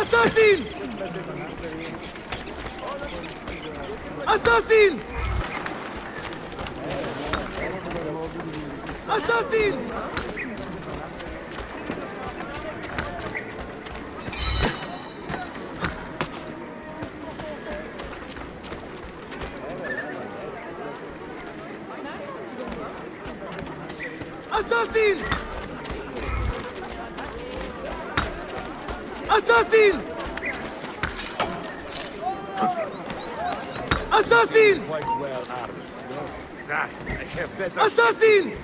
Assassin! Assassin! Assassin! Assassin! Assassin! Assassin! Quite well armed. I have better. Assassin!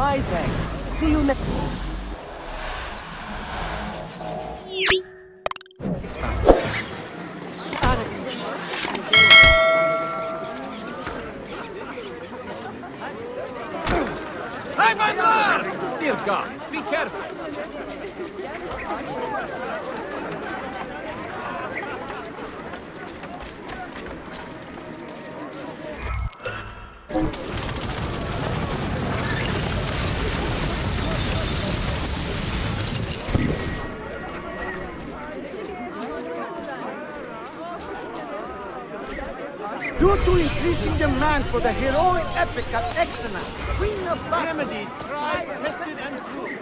My thanks. See you next time. Increasing demand for the heroic epic of Xena, Queen of Paramedes, tried, tested, and true.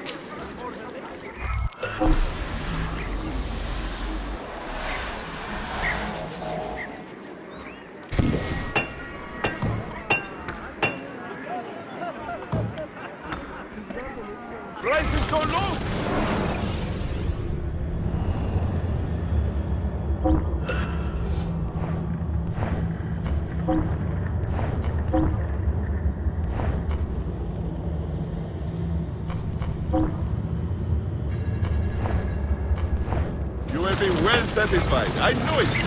Satisfied. I knew it.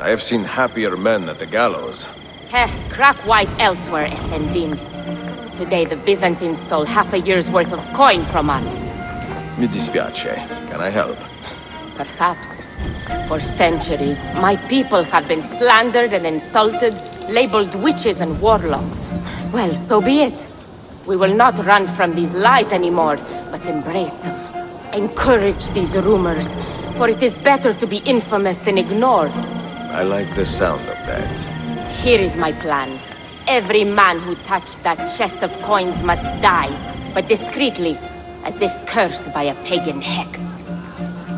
I have seen happier men at the gallows. Heh, crack-wise elsewhere, Efendim. Today the Byzantines stole half a year's worth of coin from us. Mi dispiace. Can I help? Perhaps. For centuries, my people have been slandered and insulted, labeled witches and warlocks. Well, so be it. We will not run from these lies anymore, but embrace them. Encourage these rumors, for it is better to be infamous than ignored. I like the sound of that. Here is my plan. Every man who touched that chest of coins must die, but discreetly, as if cursed by a pagan hex.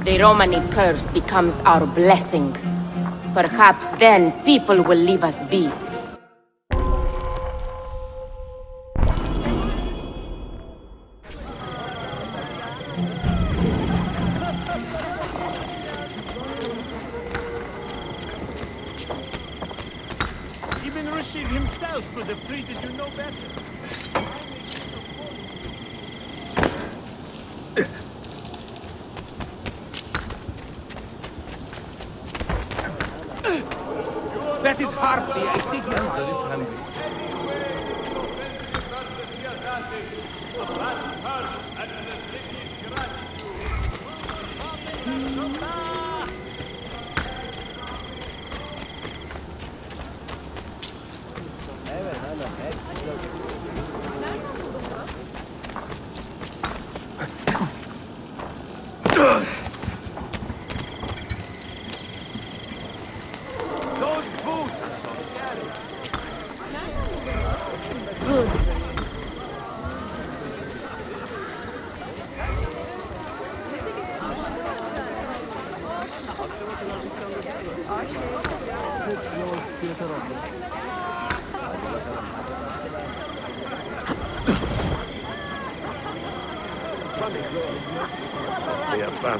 The Romani curse becomes our blessing. Perhaps then people will leave us be.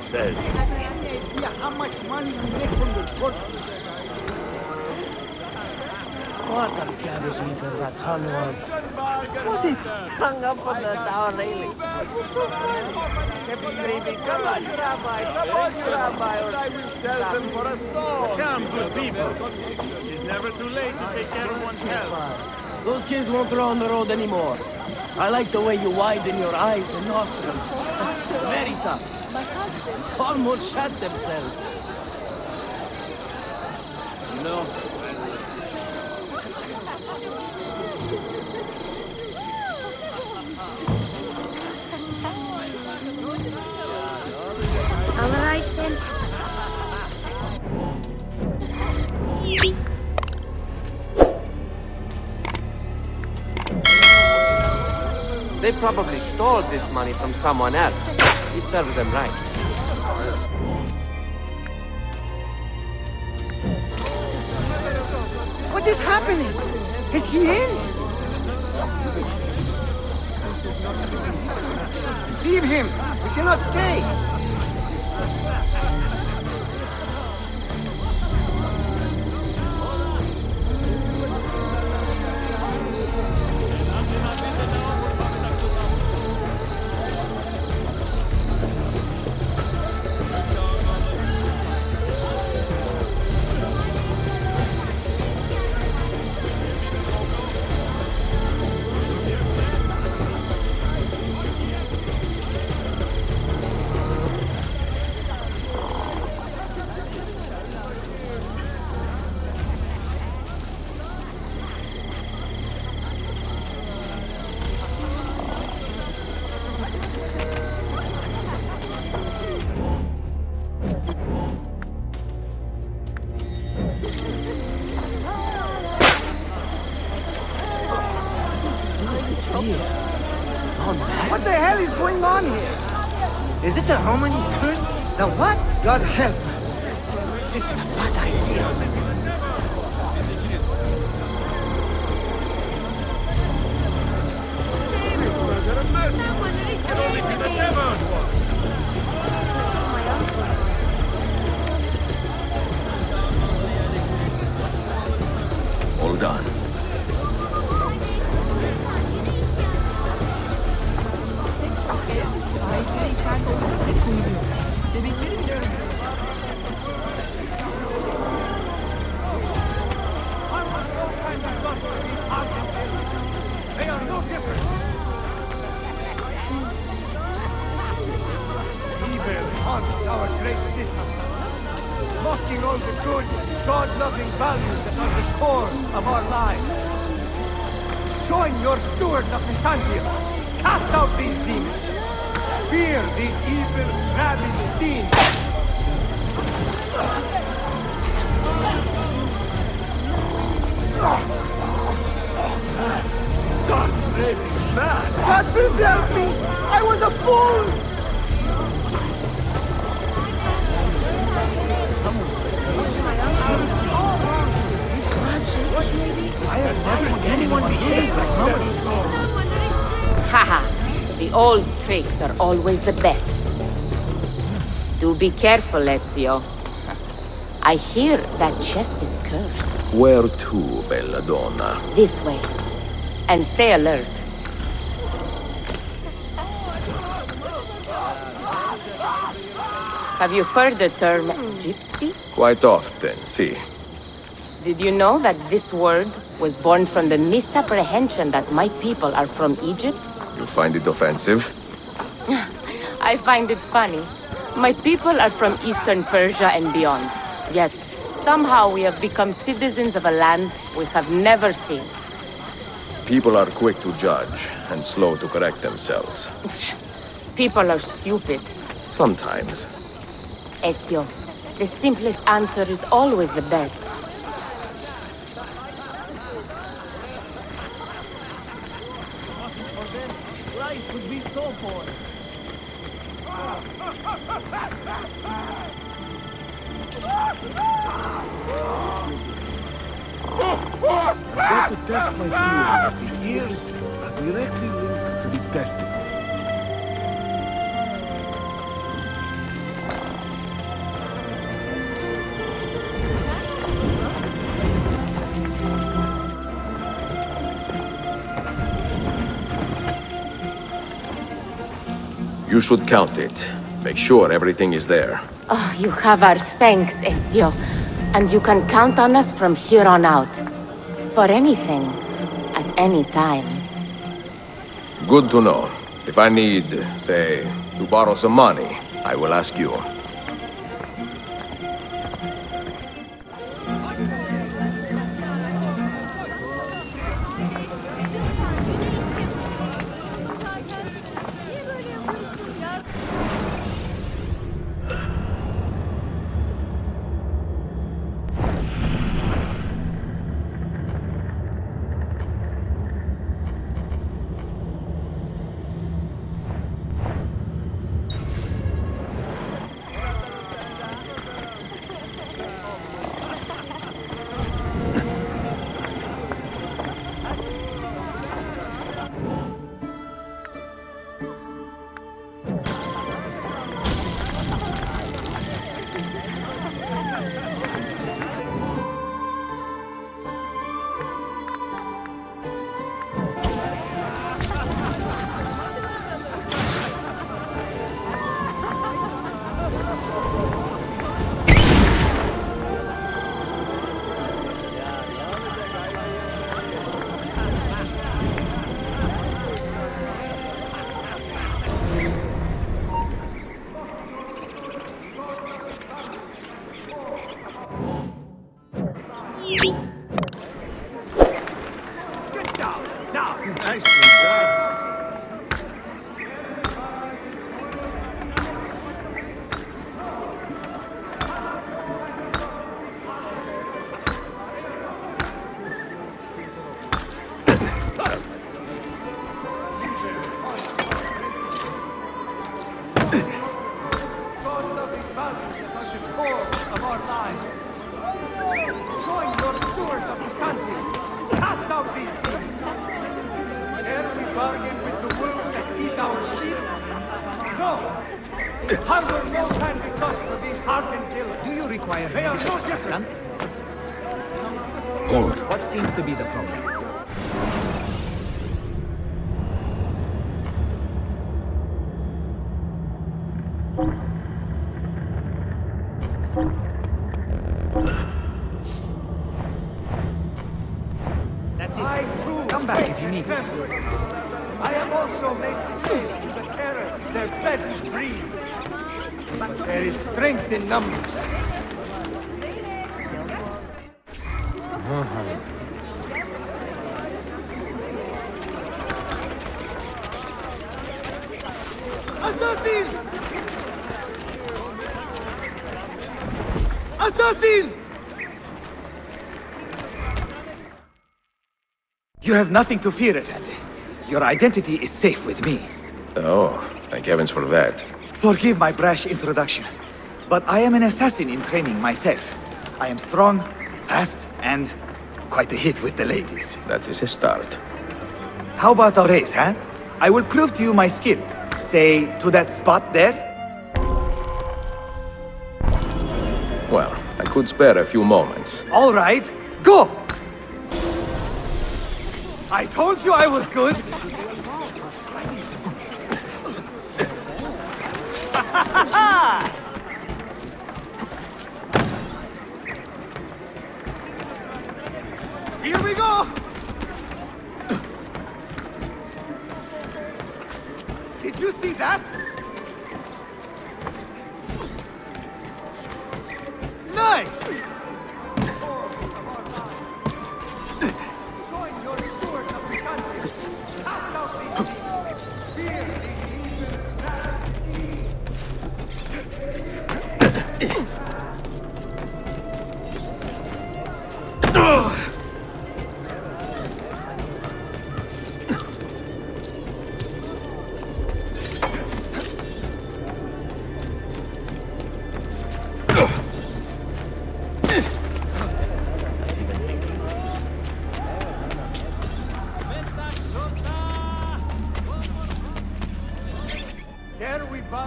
Says. Yeah, how much money you make from the corpses? What a garbage eater that hun was. What is hung up on the tower railing? It's so funny. Kept screaming, Kamalurabai, Kamalurabai. I will sell them for a song. Come, good people. It is never too late to take care of one's health. Those kids won't throw on the road anymore. I like the way you widen your eyes and nostrils. Very tough. Almost shot themselves. You know, all right then. They probably stole this money from someone else. It serves them right. What is happening? Is he ill? Leave him! We cannot stay! God help us. This is a bad idea. Someone restrain me. All done. Dedikleri bile öyle. the good, God-loving values that are the core of our lives. Join your stewards of the Sandia. Cast out these demons. Fear these evil, rabid demons. God, man. God preserve me! I was a fool! I have never seen anyone behave like Romani. Haha, the old tricks are always the best. Do be careful, Ezio. I hear that chest is cursed. Where to, Bella Donna? This way. And stay alert. Have you heard the term gypsy? Quite often, si. Did you know that this word was born from the misapprehension that my people are from Egypt? You find it offensive? I find it funny. My people are from Eastern Persia and beyond. Yet, somehow we have become citizens of a land we have never seen. People are quick to judge, and slow to correct themselves. People are stupid. Sometimes. Ezio, the simplest answer is always the best. I go to test my feelings. The ears are directly linked to the testicles. You should count it. Make sure everything is there. Oh, you have our thanks, Ezio. And you can count on us from here on out. For anything, at any time. Good to know. If I need, say, to borrow some money, I will ask you. There is strength in numbers. Ассасин! Ассасин! You have nothing to fear, Efendi. Your identity is safe with me. Oh, thank heavens for that. Forgive my brash introduction, but I am an assassin in training myself. I am strong, fast, and quite a hit with the ladies. That is a start. How about our race, huh? I will prove to you my skill. Say, to that spot there? Well, I could spare a few moments. All right, go! I told you I was good! Here we go! Did you see that? Nice!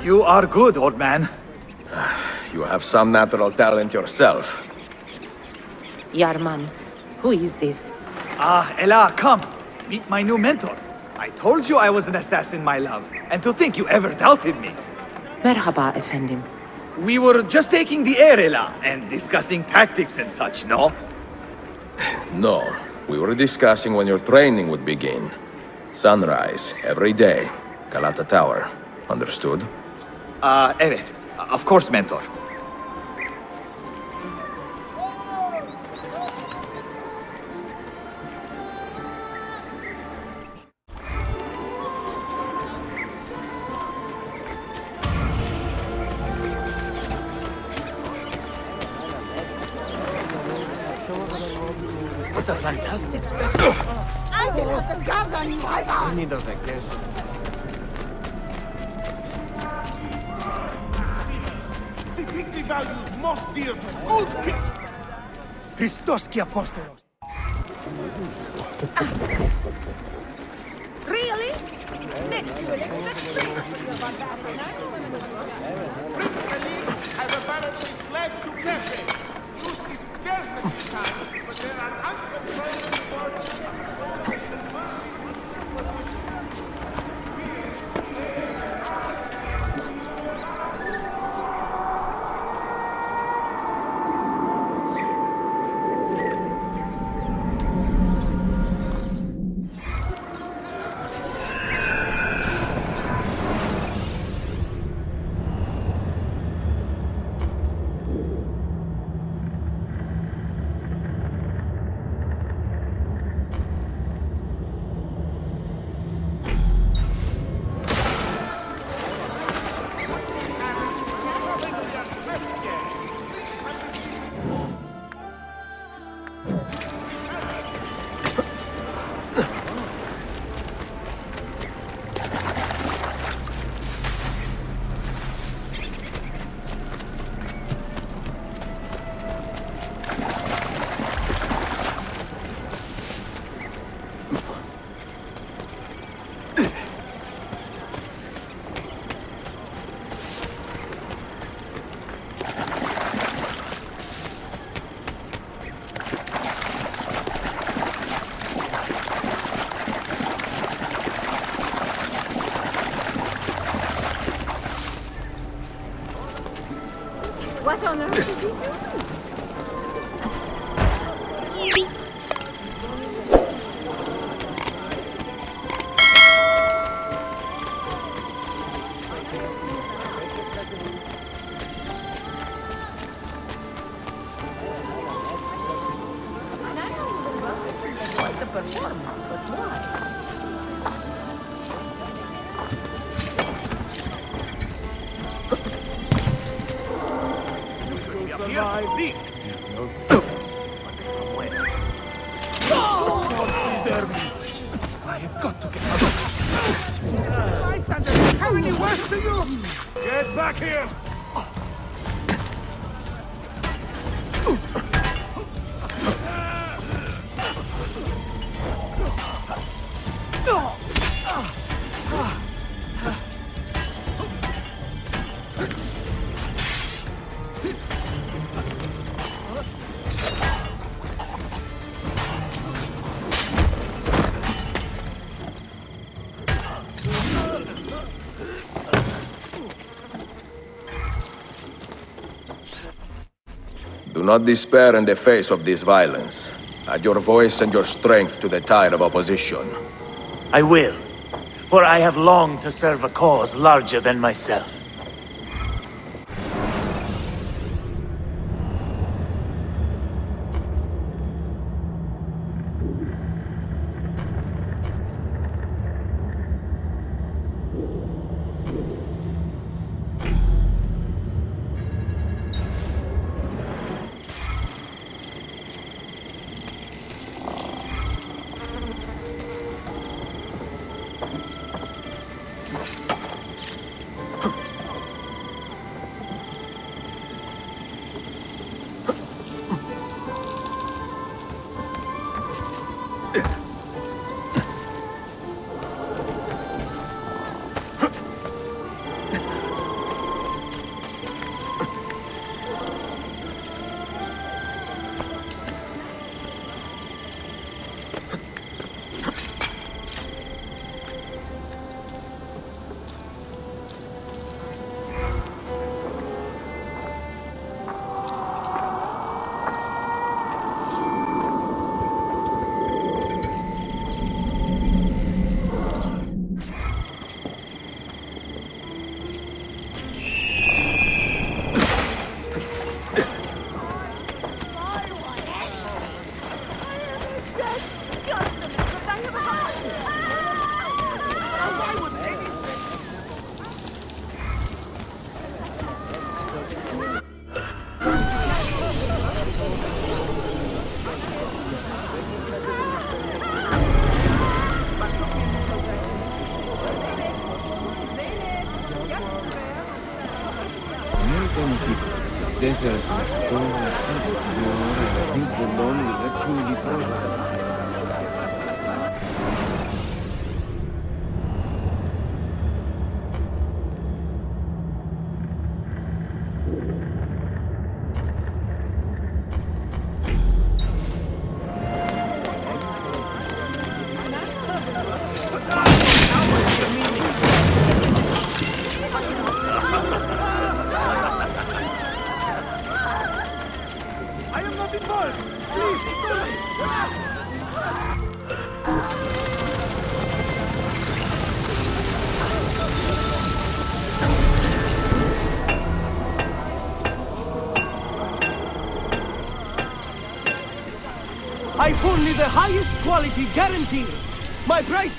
You are good, old man. You have some natural talent yourself. Yarman, who is this? Ah, Ela, come. Meet my new mentor. I told you I was an assassin, my love. And to think you ever doubted me. Merhaba, Efendim. We were just taking the air, Ela, and discussing tactics and such, no? No. We were discussing when your training would begin. Sunrise, every day. Galata Tower. Understood? Evet. Of course, mentor. What a fantastic spectacle! I will have the guard on you, Ivan! You need a vacation. Values most dear to all people. Cristos ki apostolos. Really? Next you will expect me. Recently, I've apparently fled to Pepe. Use this scarcity time, but there are uncontrolled forces. performance, but why? I have got to get out of here. How many words do you? Get back here! Do not despair in the face of this violence. Add your voice and your strength to the tide of opposition. I will, for I have longed to serve a cause larger than myself. Only the highest quality guaranteed. My price.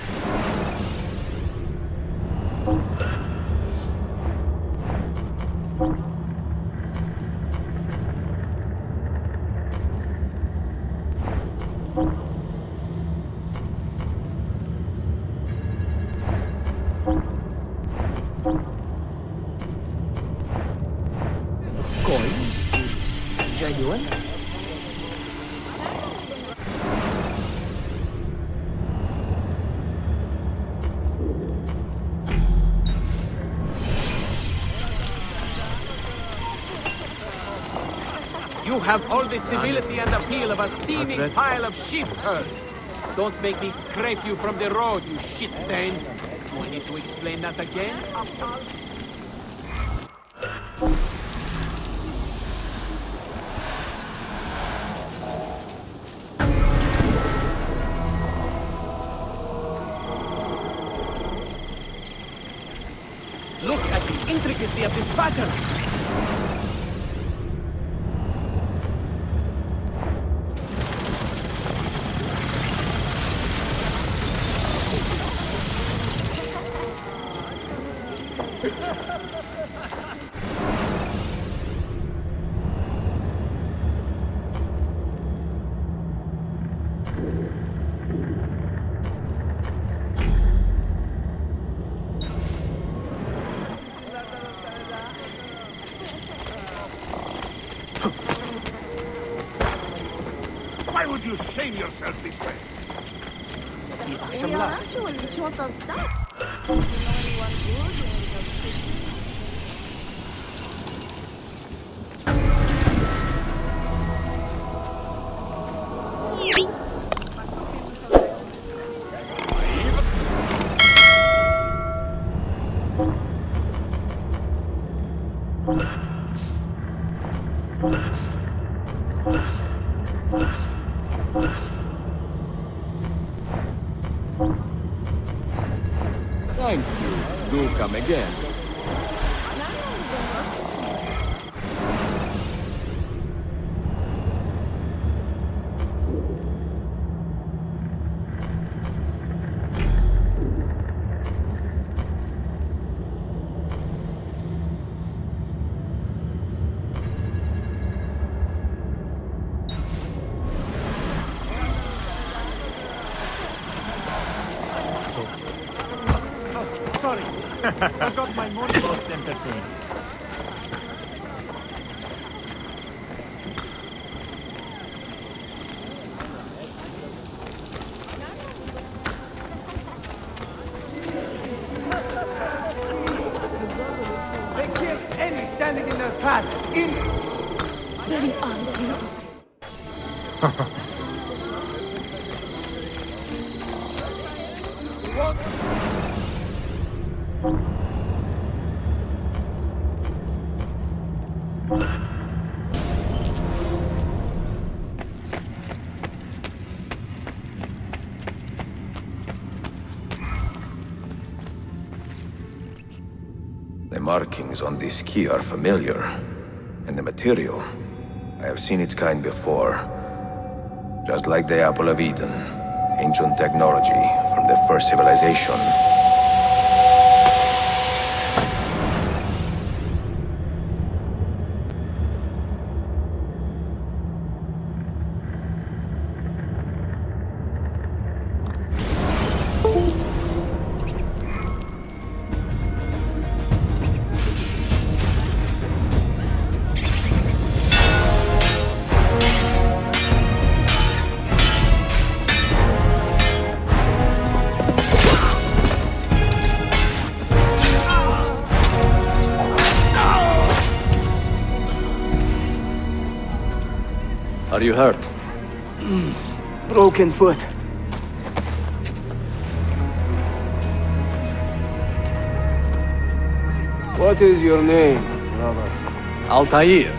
Have all the civility and appeal of a steaming pile of sheep herds. Don't make me scrape you from the road, you shit stain. Do I need to explain that again? Look at the intricacy of this pattern. Why would you shame yourself this way? We are actually short of staff. Again. I got my money most entertained. They killed any standing in their path. In very honestly. Markings on this key are familiar, and the material, I have seen its kind before. Just like the Apple of Eden, ancient technology from the first civilization. You hurt? Broken foot. What is your name, brother? Altaïr,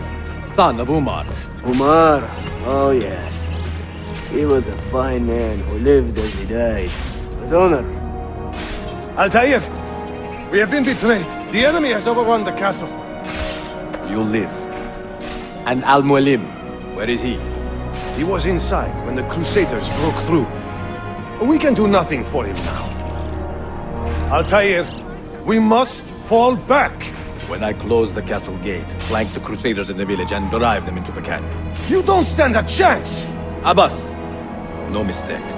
son of Umar. Umar? Oh yes. He was a fine man who lived as he died. With honor. Altaïr, we have been betrayed. The enemy has overrun the castle. You live. And Al Mualim, where is he? He was inside when the Crusaders broke through. We can do nothing for him now. Altair, we must fall back! When I close the castle gate, flank the Crusaders in the village and drive them into the canyon. You don't stand a chance! Abbas, no mistakes.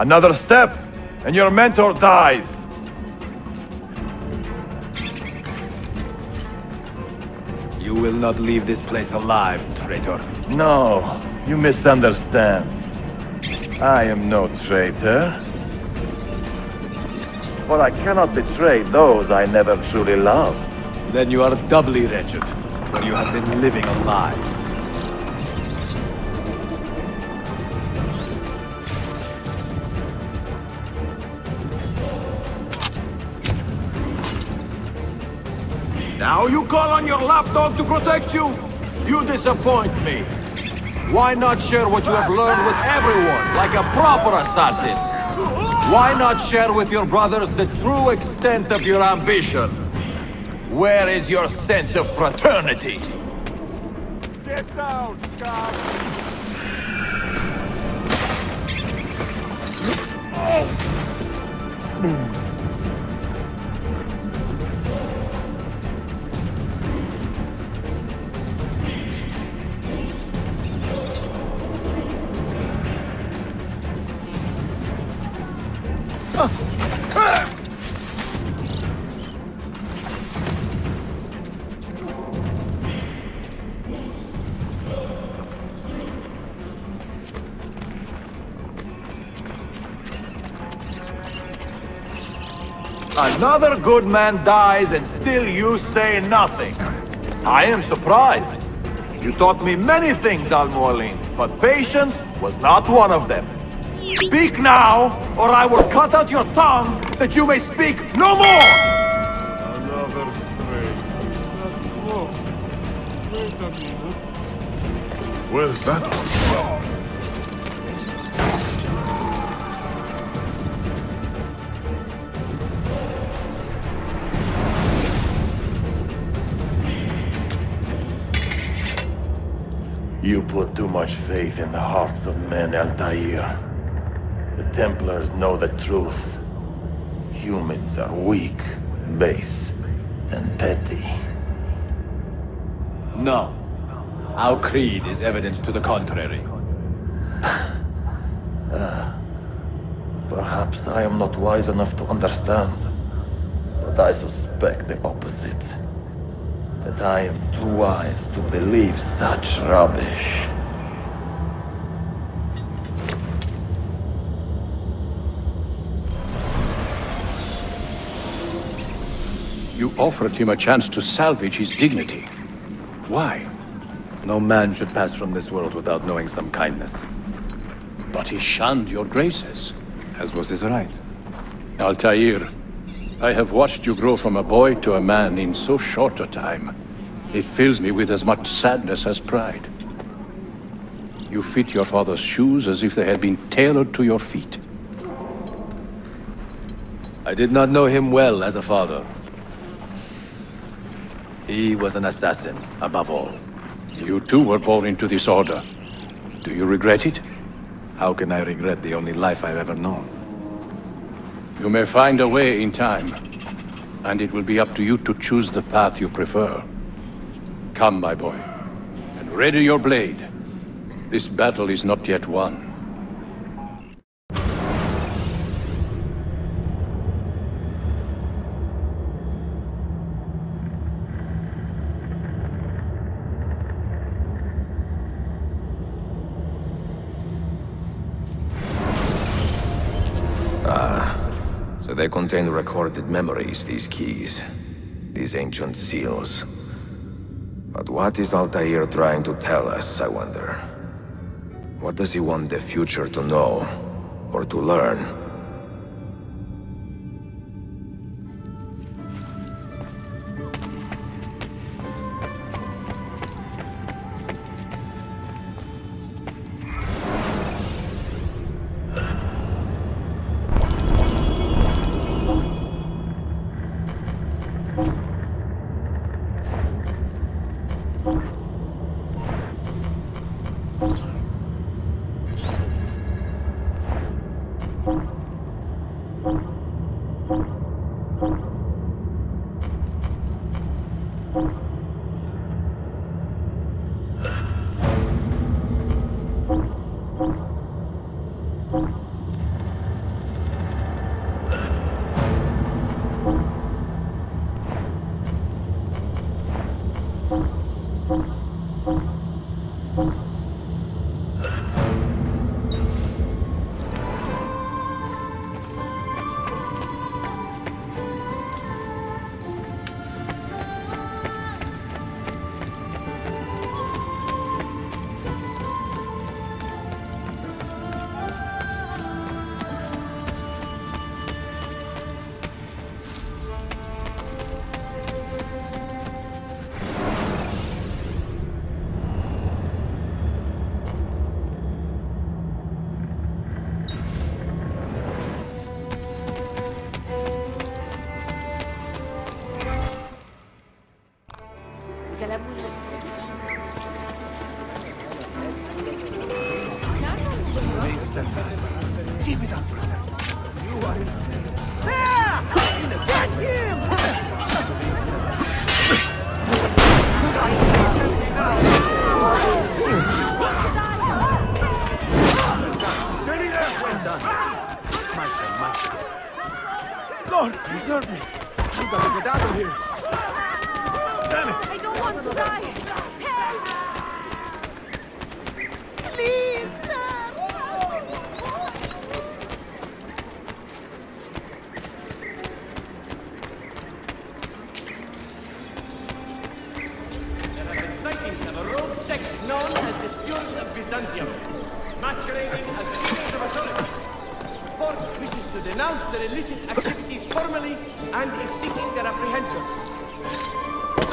Another step, and your mentor dies! You will not leave this place alive, traitor. No, you misunderstand. I am no traitor. For I cannot betray those I never truly loved. Then you are doubly wretched, for you have been living a lie. Now you call on your lapdog to protect you? You disappoint me. Why not share what you have learned with everyone, like a proper assassin? Why not share with your brothers the true extent of your ambition? Where is your sense of fraternity? Get down, Shark! Oh. Another good man dies and still you say nothing. I am surprised. You taught me many things, Al Mualim, but patience was not one of them. Speak now, or I will cut out your tongue that you may speak no more! Another strike. Wait a minute. Where's that? You put too much faith in the hearts of men, Altaïr. The Templars know the truth. Humans are weak, base, and petty. No. Our creed is evidence to the contrary. Perhaps I am not wise enough to understand, but I suspect the opposite. That I am too wise to believe such rubbish. You offered him a chance to salvage his dignity. Why? No man should pass from this world without knowing some kindness. But he shunned your graces, as was his right. Altaïr, I have watched you grow from a boy to a man in so short a time. It fills me with as much sadness as pride. You fit your father's shoes as if they had been tailored to your feet. I did not know him well as a father. He was an assassin, above all. You too were born into this order. Do you regret it? How can I regret the only life I've ever known? You may find a way in time, and it will be up to you to choose the path you prefer. Come, my boy, and ready your blade. This battle is not yet won. They contain recorded memories, these keys, these ancient seals. But what is Altaïr trying to tell us, I wonder? What does he want the future to know, or to learn? Templars. Keep it up, brother. You are in pain. There! Get him! Very well done. Michael. Lord, preserve me. I'm gonna get out of here. Damn it! I don't want to die. Help! Please, sir. Known as the students of Byzantium, masquerading as students of Masonry. This report wishes to denounce their illicit activities formally and is seeking their apprehension.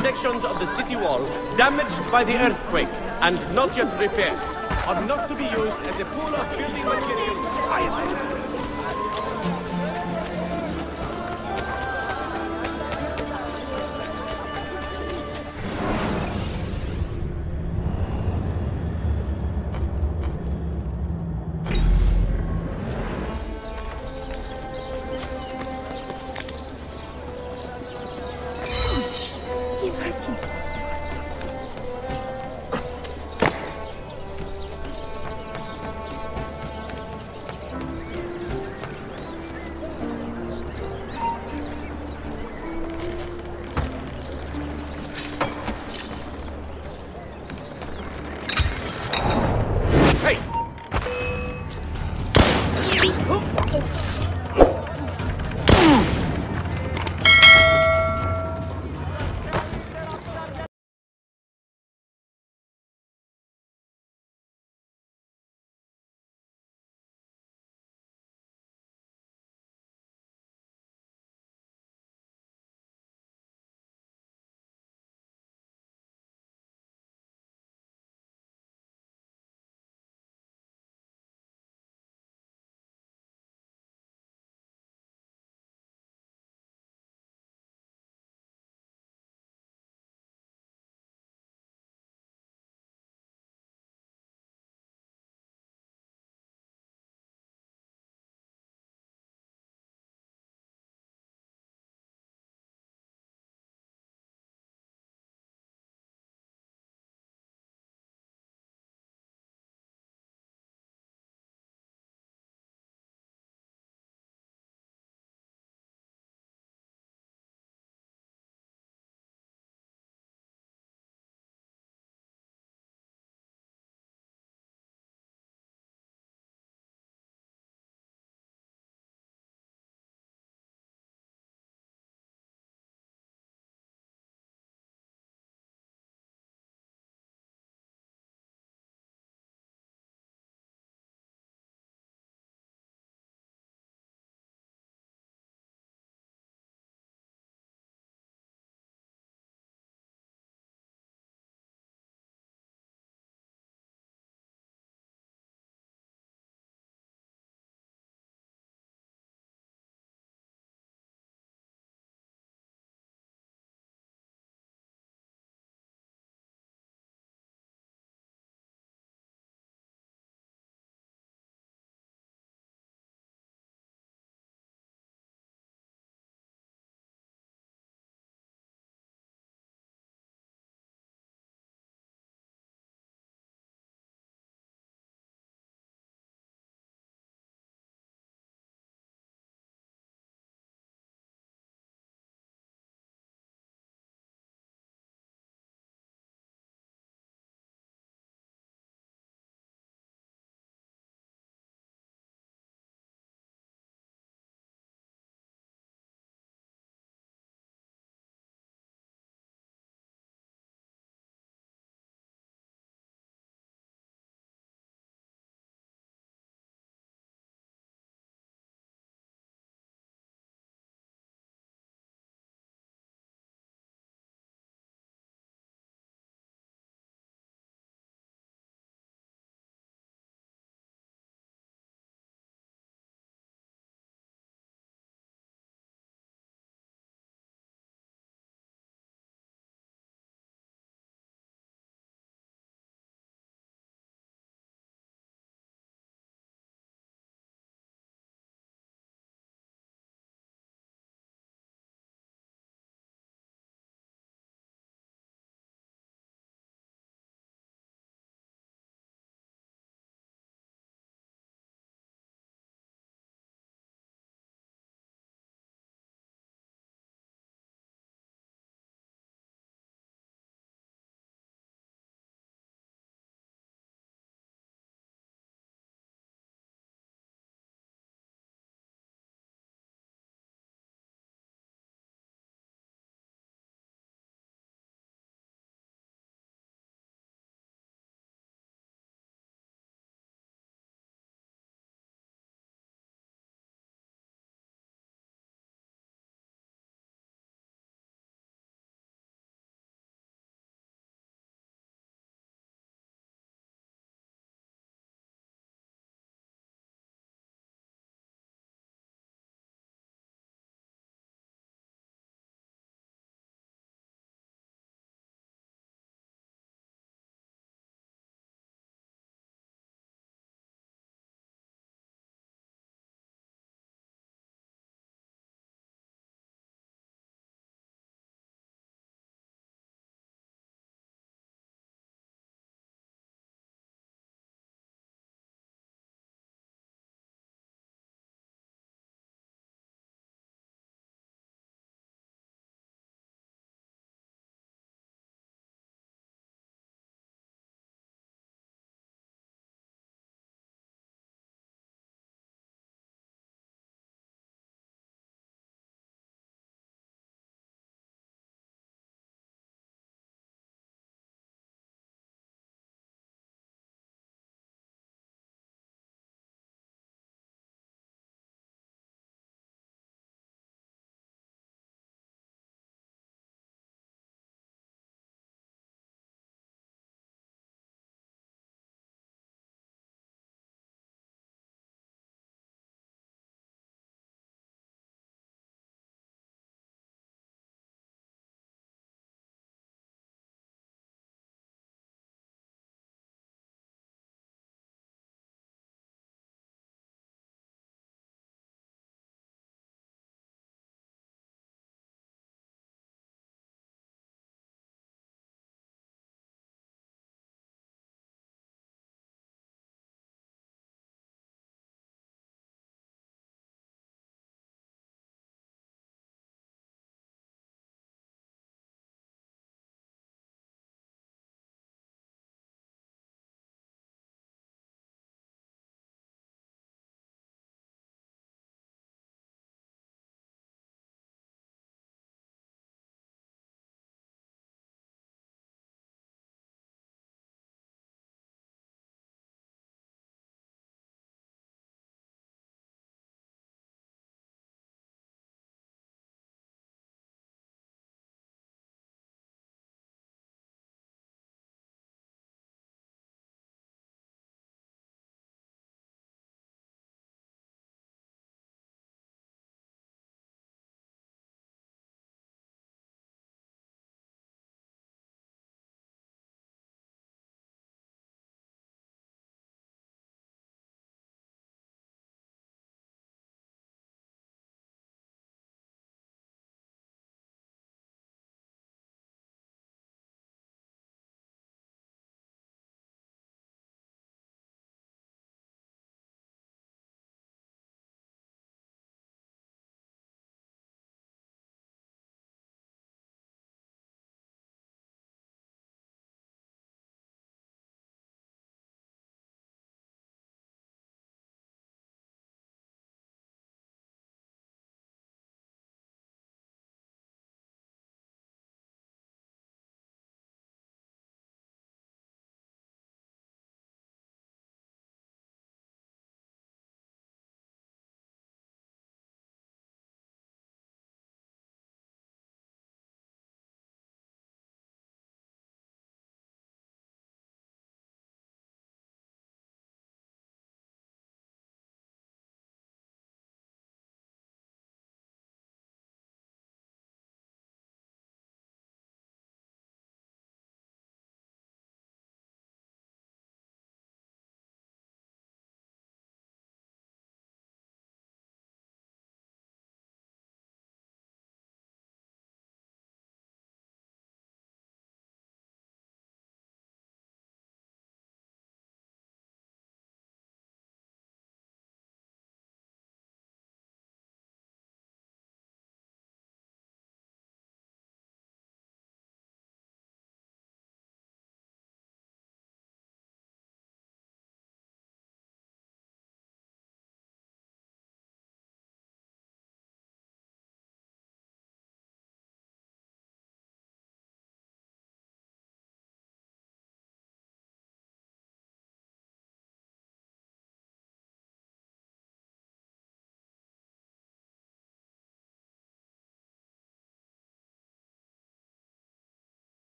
Sections of the city wall, damaged by the earthquake and not yet repaired, are not to be used as a pool of building materials. Hey! Oh!